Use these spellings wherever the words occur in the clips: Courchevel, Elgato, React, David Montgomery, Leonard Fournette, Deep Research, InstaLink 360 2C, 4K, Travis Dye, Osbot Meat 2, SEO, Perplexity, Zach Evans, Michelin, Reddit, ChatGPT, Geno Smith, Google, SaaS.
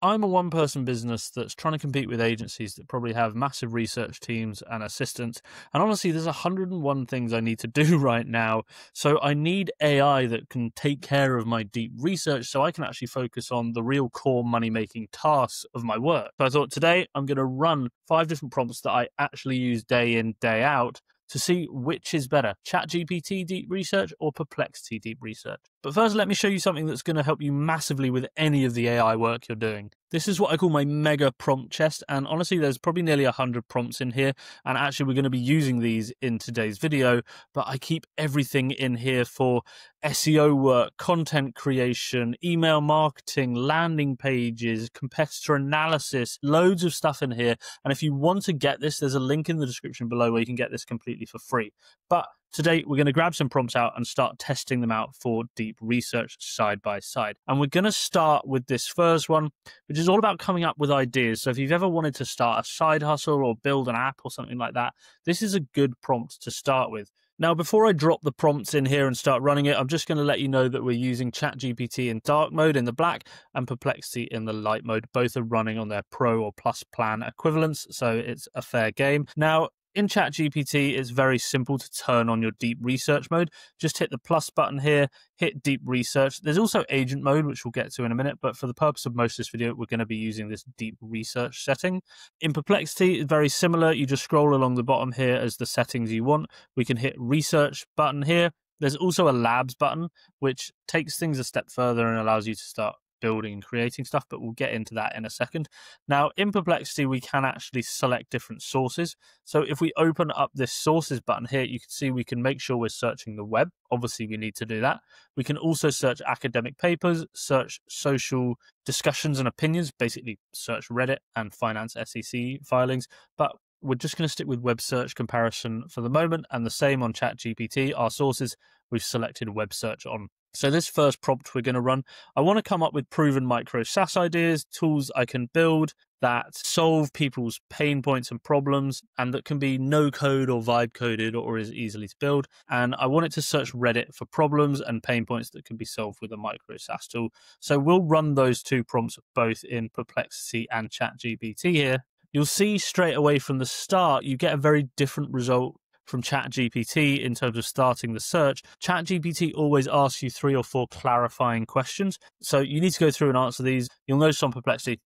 I'm a one-person business that's trying to compete with agencies that probably have massive research teams and assistants. And honestly, there's 101 things I need to do right now. So I need AI that can take care of my deep research so I can actually focus on the real core money-making tasks of my work. So I thought today I'm going to run 5 different prompts that I actually use day in, day out, to see which is better, ChatGPT deep research or Perplexity deep research. But first, let me show you something that's going to help you massively with any of the AI work you're doing. This is what I call my mega prompt chest, and honestly, there's probably nearly 100 prompts in here, and actually we're going to be using these in today's video, but I keep everything in here for SEO work, content creation, email marketing, landing pages, competitor analysis, loads of stuff in here. And if you want to get this, there's a link in the description below where you can get this completely for free. But today, we're going to grab some prompts out and start testing them out for deep research side by side. And we're going to start with this first one, which is all about coming up with ideas. So if you've ever wanted to start a side hustle or build an app or something like that, this is a good prompt to start with. Now, before I drop the prompts in here and start running it, I'm just going to let you know that we're using ChatGPT in dark mode in the black and Perplexity in the light mode. Both are running on their Pro or Plus plan equivalents, so it's a fair game. Now, in ChatGPT, it's very simple to turn on your deep research mode. Just hit the plus button here, hit deep research. There's also agent mode, which we'll get to in a minute, but for the purpose of most of this video, we're going to be using this deep research setting. In Perplexity, it's very similar. You just scroll along the bottom here as the settings you want. We can hit research button here. There's also a labs button, which takes things a step further and allows you to start building and creating stuff, but we'll get into that in a second. Now, in Perplexity, we can actually select different sources. So if we open up this sources button here, you can see we can make sure we're searching the web. Obviously, we need to do that. We can also search academic papers, search social discussions and opinions, basically search Reddit and finance SEC filings, but we're just going to stick with web search comparison for the moment, and the same on ChatGPT. Our sources, we've selected web search on. So this first prompt we're going to run, I want to come up with proven micro SaaS ideas, tools I can build that solve people's pain points and problems, and that can be no code or vibe coded or is easily to build. And I want it to search Reddit for problems and pain points that can be solved with a micro SaaS tool. So we'll run those two prompts both in Perplexity and ChatGPT here. You'll see straight away from the start, you get a very different result from ChatGPT in terms of starting the search. ChatGPT always asks you 3 or 4 clarifying questions. So you need to go through and answer these. You'll notice on Perplexity,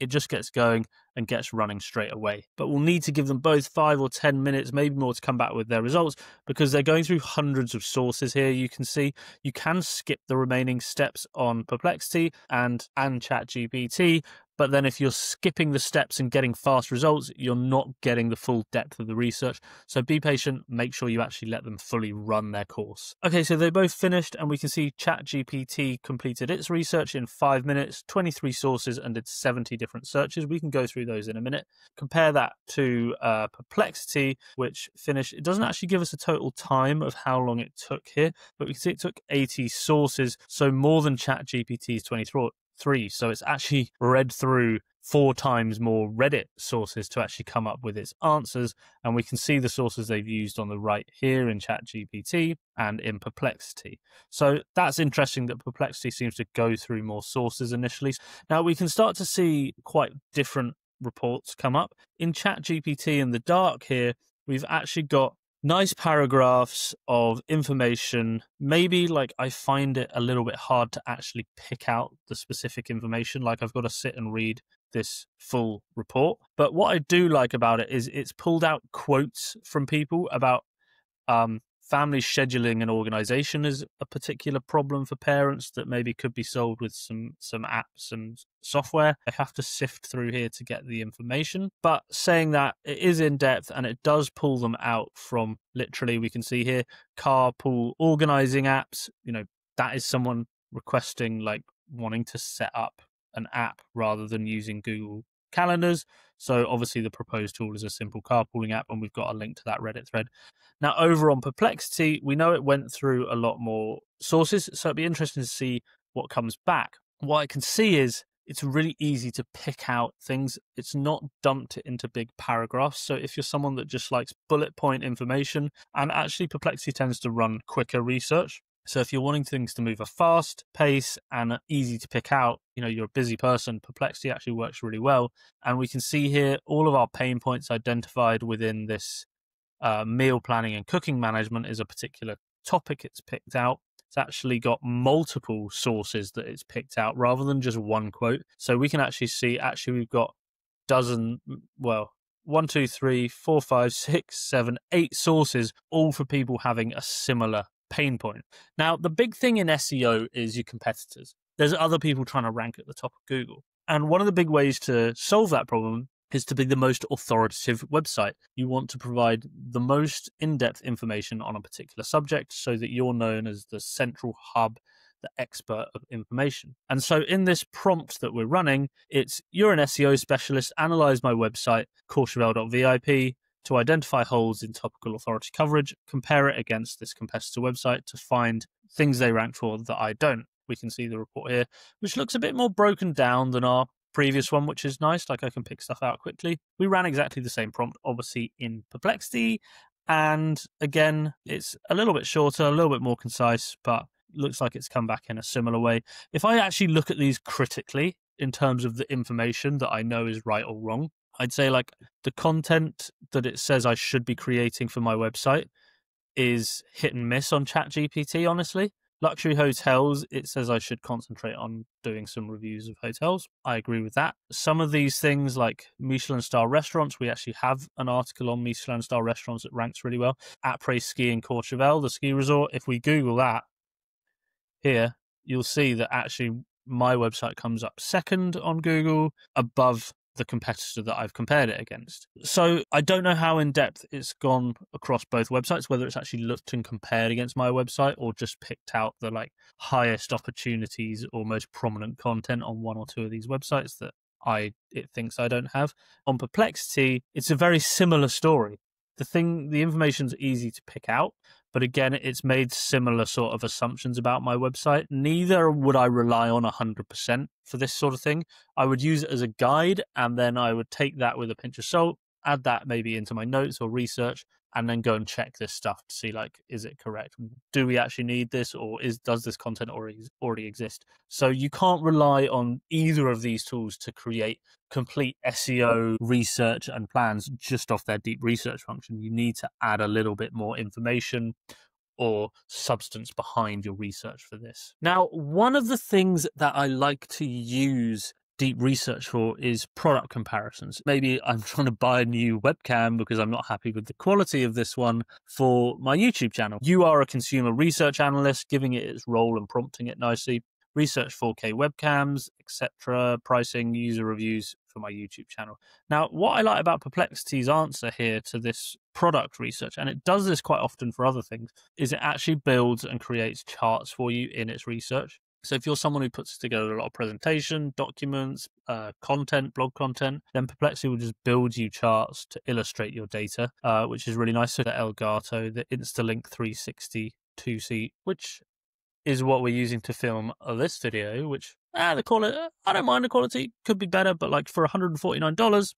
it just gets going and gets running straight away. But we'll need to give them both 5 or 10 minutes, maybe more, to come back with their results, because they're going through hundreds of sources here. You can see you can skip the remaining steps on Perplexity and ChatGPT. But then if you're skipping the steps and getting fast results, you're not getting the full depth of the research. So be patient, make sure you actually let them fully run their course. Okay, so they both finished, and we can see ChatGPT completed its research in 5 minutes, 23 sources, and did 70 different searches. We can go through those in a minute. Compare that to Perplexity, which finished, it doesn't actually give us a total time of how long it took here, but we can see it took 80 sources, so more than ChatGPT's 23. So it's actually read through 4 times more Reddit sources to actually come up with its answers. And we can see the sources they've used on the right here in ChatGPT and in Perplexity. So that's interesting that Perplexity seems to go through more sources initially. Now we can start to see quite different reports come up. In ChatGPT in the dark here, we've actually got nice paragraphs of information. Maybe like I find it a little bit hard to actually pick out the specific information. Like I've got to sit and read this full report. But what I do like about it is it's pulled out quotes from people about family scheduling and organization is a particular problem for parents that maybe could be solved with some apps and software. I have to sift through here to get the information, but saying that, it is in depth and it does pull them out from, literally we can see here, carpool organizing apps. You know, that is someone requesting, like, wanting to set up an app rather than using Google Calendars. So obviously the proposed tool is a simple carpooling app, and we've got a link to that Reddit thread. Now over on Perplexity, we know it went through a lot more sources, so it'd be interesting to see what comes back. What I can see is it's really easy to pick out things. It's not dumped into big paragraphs. So if you're someone that just likes bullet point information, and actually Perplexity tends to run quicker research, So if you're wanting things to move a fast pace and easy to pick out, you know, you're a busy person, Perplexity actually works really well. And we can see here all of our pain points identified within this meal planning and cooking management is a particular topic it's picked out. It's actually got multiple sources that it's picked out rather than just one quote. So we can actually see, actually we've got one, two, three, four, five, six, seven, eight sources, all for people having a similar pain point. Now, the big thing in SEO is your competitors. There's other people trying to rank at the top of Google. And one of the big ways to solve that problem is to be the most authoritative website. You want to provide the most in-depth information on a particular subject so that you're known as the central hub, the expert of information. And so in this prompt that we're running, it's you're an SEO specialist, analyze my website, courchevel.vip, to identify holes in topical authority coverage, compare it against this competitor website to find things they rank for that I don't. We can see the report here, which looks a bit more broken down than our previous one, which is nice. Like, I can pick stuff out quickly. We ran exactly the same prompt, obviously, in Perplexity. And again, it's a little bit shorter, a little bit more concise, but looks like it's come back in a similar way. If I actually look at these critically in terms of the information that I know is right or wrong, I'd say like the content that it says I should be creating for my website is hit and miss on ChatGPT, honestly. Luxury hotels, it says I should concentrate on doing some reviews of hotels. I agree with that. Some of these things like Michelin-star restaurants, we actually have an article on Michelin-star restaurants that ranks really well. Après ski in Courchevel, the ski resort, if we Google that here, you'll see that actually my website comes up second on Google above the competitor that I've compared it against. So I don't know how in depth it's gone across both websites, whether it's actually looked and compared against my website or just picked out the like highest opportunities or most prominent content on one or two of these websites that it thinks I don't have. On Perplexity, it's a very similar story. The information's easy to pick out, but again, it's made similar sort of assumptions about my website. Neither would I rely on 100% for this sort of thing. I would use it as a guide, and then I would take that with a pinch of salt, add that maybe into my notes or research, and then go and check this stuff to see, like, is it correct? Do we actually need this, or does this content already exist? So you can't rely on either of these tools to create complete SEO research and plans just off their deep research function. You need to add a little bit more information or substance behind your research for this. Now, one of the things that I like to use deep research for is product comparisons. Maybe I'm trying to buy a new webcam because I'm not happy with the quality of this one for my YouTube channel. You are a consumer research analyst, giving it its role and prompting it nicely. Research 4K webcams, etc., pricing, user reviews for my YouTube channel. Now, what I like about Perplexity's answer here to this product research, and it does this quite often for other things, is it actually builds and creates charts for you in its research. So if you're someone who puts together a lot of presentation, documents, content, blog content, then Perplexity will just build you charts to illustrate your data, which is really nice. So the Elgato, the InstaLink 360 2C, which is what we're using to film this video, which the quality, I don't mind the quality, could be better, but like for $149,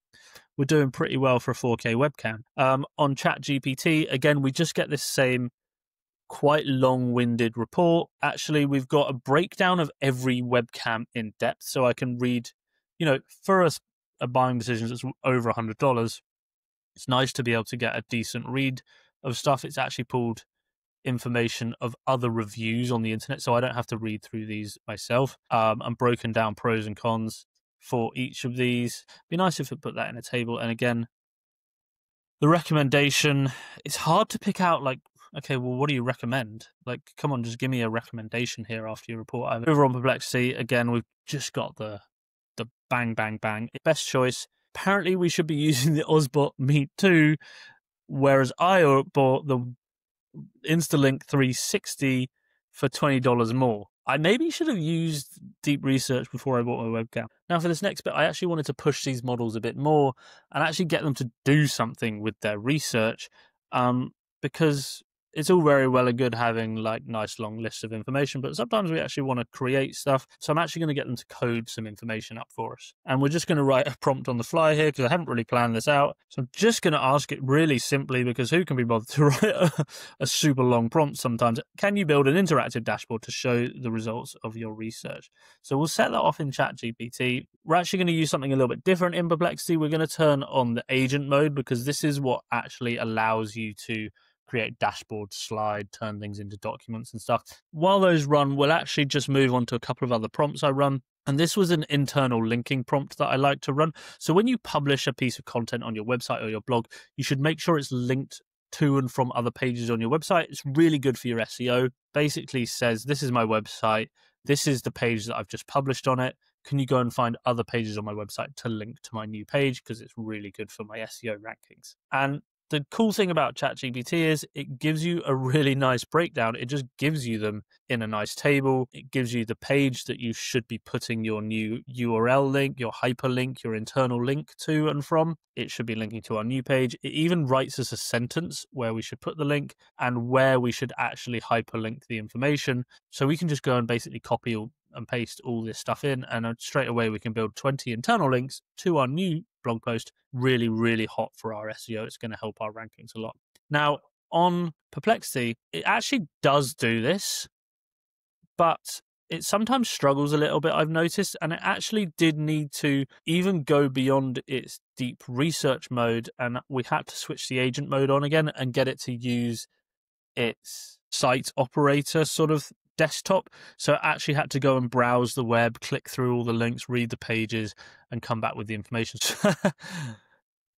we're doing pretty well for a 4K webcam. On ChatGPT, again, we just get this same quite long-winded report. Actually, we've got a breakdown of every webcam in depth, so I can read, you know, for us a buying decision that's over $100, it's nice to be able to get a decent read of stuff. It's actually pulled information of other reviews on the internet, so I don't have to read through these myself, and broken down pros and cons for each of these. It'd be nice if it put that in a table. And again, the recommendation, it's hard to pick out like, okay, well, what do you recommend? Like, come on, just give me a recommendation here after your report. Over on Perplexity, again, we've just got the bang, bang, bang. Best choice. Apparently, we should be using the Osbot Meat 2, whereas I bought the InstaLink 360 for $20 more. I maybe should have used deep research before I bought my webcam. Now, for this next bit, I actually wanted to push these models a bit more and actually get them to do something with their research, because It's all very well and good having like nice long lists of information, but sometimes we actually want to create stuff. So I'm actually going to get them to code some information up for us. And we're just going to write a prompt on the fly here because I haven't really planned this out. So I'm just going to ask it really simply because who can be bothered to write a super long prompt sometimes? Can you build an interactive dashboard to show the results of your research? So we'll set that off in ChatGPT. We're actually going to use something a little bit different in Perplexity. We're going to turn on the agent mode because this is what actually allows you to create dashboard slide, turn things into documents and stuff. While those run, we'll actually just move on to a couple of other prompts I run. And this was an internal linking prompt that I like to run. So when you publish a piece of content on your website or your blog, you should make sure it's linked to and from other pages on your website. It's really good for your SEO. Basically says, this is my website. This is the page that I've just published on it. Can you go and find other pages on my website to link to my new page? Because it's really good for my SEO rankings. And the cool thing about ChatGPT is it gives you a really nice breakdown. It just gives you them in a nice table. It gives you the page that you should be putting your new URL link, your hyperlink, your internal link to and from. It should be linking to our new page. It even writes us a sentence where we should put the link and where we should actually hyperlink the information. So we can just go and basically copy and paste all this stuff in, and straight away we can build 20 internal links to our new blog post. Really, really hot for our SEO. It's going to help our rankings a lot. Now, on Perplexity, it actually does do this, but it sometimes struggles a little bit, I've noticed, and it actually did need to even go beyond its deep research mode, and we had to switch the agent mode on again and get it to use its site operator sort of desktop. So I actually had to go and browse the web, click through all the links, read the pages, and come back with the information.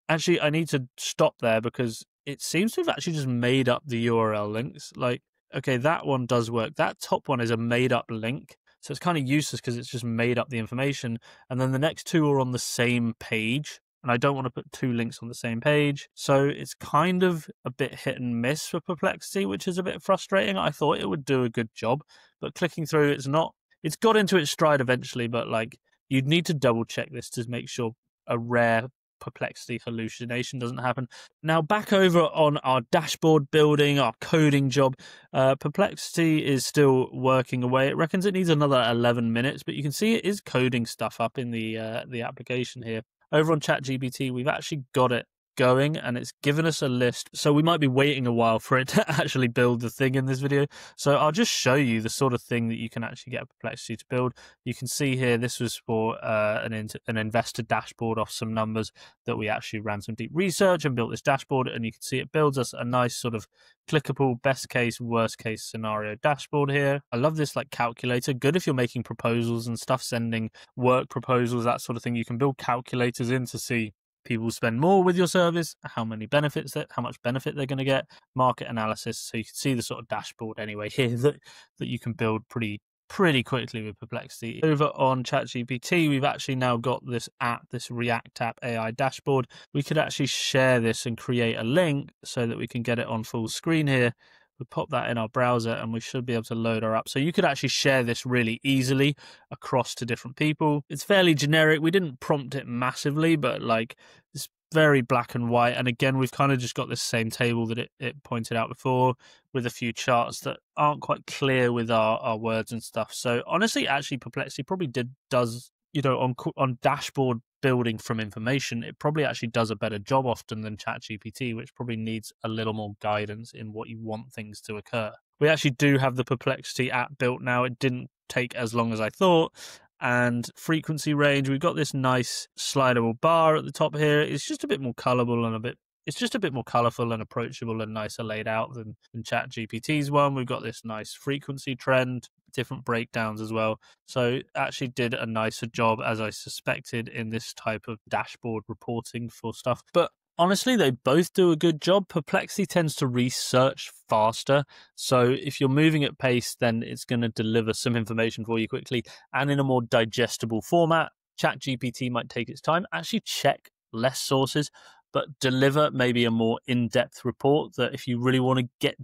Actually, I need to stop there because it seems to have actually just made up the URL links. Like, okay, that one does work. That top one is a made up link. So it's kind of useless because it's just made up the information. And then the next two are on the same page. And I don't want to put two links on the same page. So it's kind of a bit hit and miss for Perplexity, which is a bit frustrating. I thought it would do a good job, but clicking through, it's got into its stride eventually, but like you'd need to double check this to make sure a rare Perplexity hallucination doesn't happen. Now back over on our dashboard building, our coding job, Perplexity is still working away. It reckons it needs another 11 minutes, but you can see it is coding stuff up in the application here. Over on ChatGPT, we've actually got it going and it's given us a list. So we might be waiting a while for it to actually build the thing in this video. So I'll just show you the sort of thing that you can actually get Perplexity to build. You can see here, this was for an investor dashboard off some numbers that we actually ran some deep research and built this dashboard. And you can see it builds us a nice sort of clickable best case, worst case scenario dashboard here. I love this like calculator. Good if you're making proposals and stuff, sending work proposals, that sort of thing. You can build calculators in to see people spend more with your service, how much benefit they're going to get, market analysis. So you can see the sort of dashboard anyway here that you can build pretty quickly with Perplexity. Over on ChatGPT, we've actually now got this app, this React app AI dashboard. We could actually share this and create a link so that we can get it on full screen here. We pop that in our browser and we should be able to load our app. So you could actually share this really easily across to different people. It's fairly generic. We didn't prompt it massively, but like it's very black and white. And again, we've kind of just got this same table that it pointed out before with a few charts that aren't quite clear with our words and stuff. So honestly, actually Perplexity probably does, you know, on dashboard building from information, it probably actually does a better job often than ChatGPT, which probably needs a little more guidance in what you want things to occur. We actually do have the Perplexity app built now. It didn't take as long as I thought. And frequency range, we've got this nice slidable bar at the top here. It's just a bit more colourable and it's just a bit more colourful and approachable and nicer laid out than ChatGPT's one. We've got this nice frequency trend, different breakdowns as well. So actually did a nicer job as I suspected in this type of dashboard reporting for stuff. But honestly, they both do a good job. Perplexity tends to research faster. So if you're moving at pace, then it's going to deliver some information for you quickly and in a more digestible format. ChatGPT might take its time. Actually check less sources, but deliver maybe a more in-depth report that if you really want to get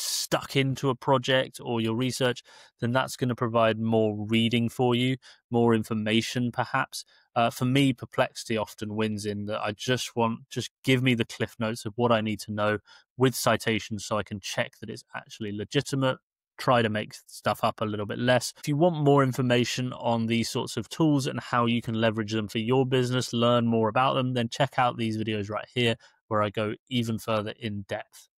stuck into a project or your research, then that's going to provide more reading for you, more information perhaps. For me, Perplexity often wins in that I just give me the cliff notes of what I need to know with citations so I can check that it's actually legitimate, try to make stuff up a little bit less. If you want more information on these sorts of tools and how you can leverage them for your business, learn more about them, then check out these videos right here where I go even further in depth.